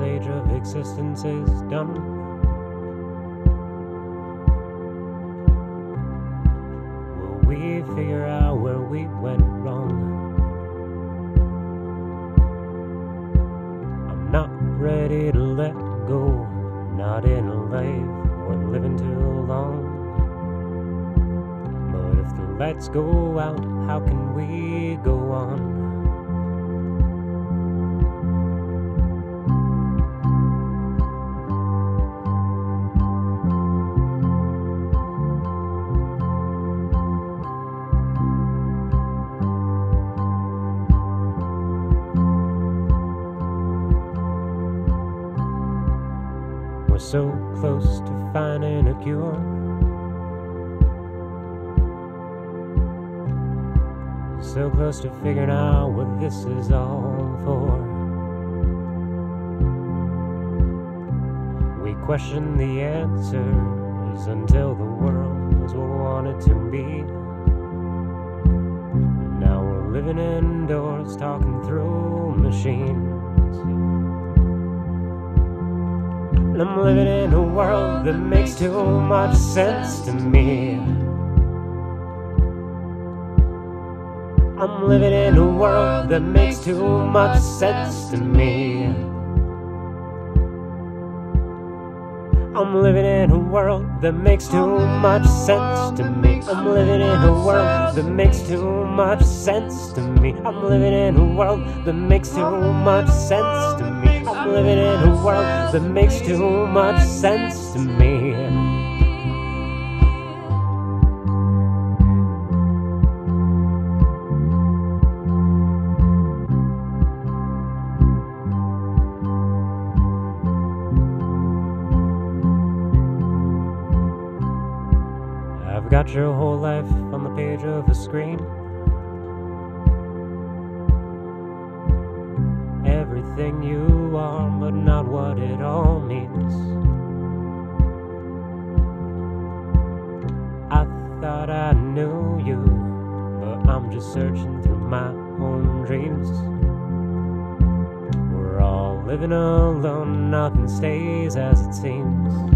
age of existence is done. Will we figure out where we went wrong? I'm not ready to let go, not in a life worth living too long. But if the lights go out, how can we go on? We're so close to finding a cure. So close to figuring out what this is all for. We question the answers until the world is what we want it to be. Now we're living indoors, talking through machines. I'm living in a world that makes too much sense to me. I'm living in a world that makes too much sense to me. I'm living in a world that makes too much sense to me. I'm living in a world that makes too much sense to me. I'm living in a world that makes too much sense to me. I'm living in a world that makes too much sense to me. I've got your whole life on the page of a screen. Everything you are, but not what it all means. I thought I knew you, but I'm just searching through my own dreams. We're all living alone, nothing stays as it seems.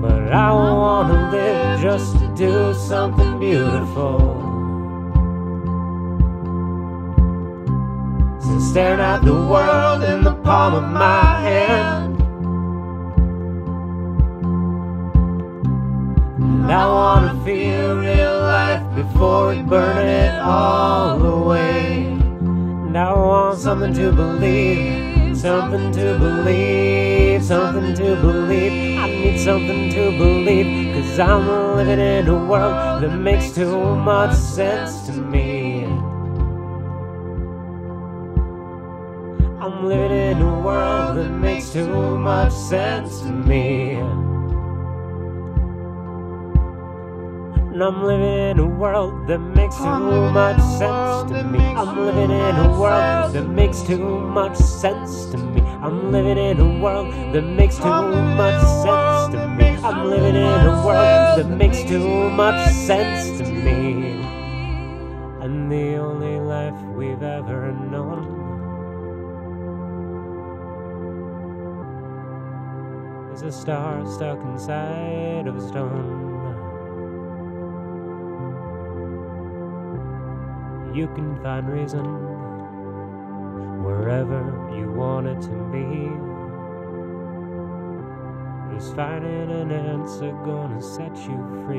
But I wanna live just to do something beautiful. Staring at the world in the palm of my hand, and I wanna feel real life before we burn it all away. And I want something to believe, something to believe, something to believe. I need something to believe, 'cause I'm living in a world that makes too much sense to me. I'm living in a world that makes too much sense to me. And I'm living in a world that makes too much sense to me. I'm living in a world that makes too much sense to me. I'm living in a world that makes too much sense to me. I'm living in a world that makes too much sense to me. And the only life we've ever known is a star stuck inside of a stone. You can find reason wherever you want it to be. Just finding an answer gonna set you free.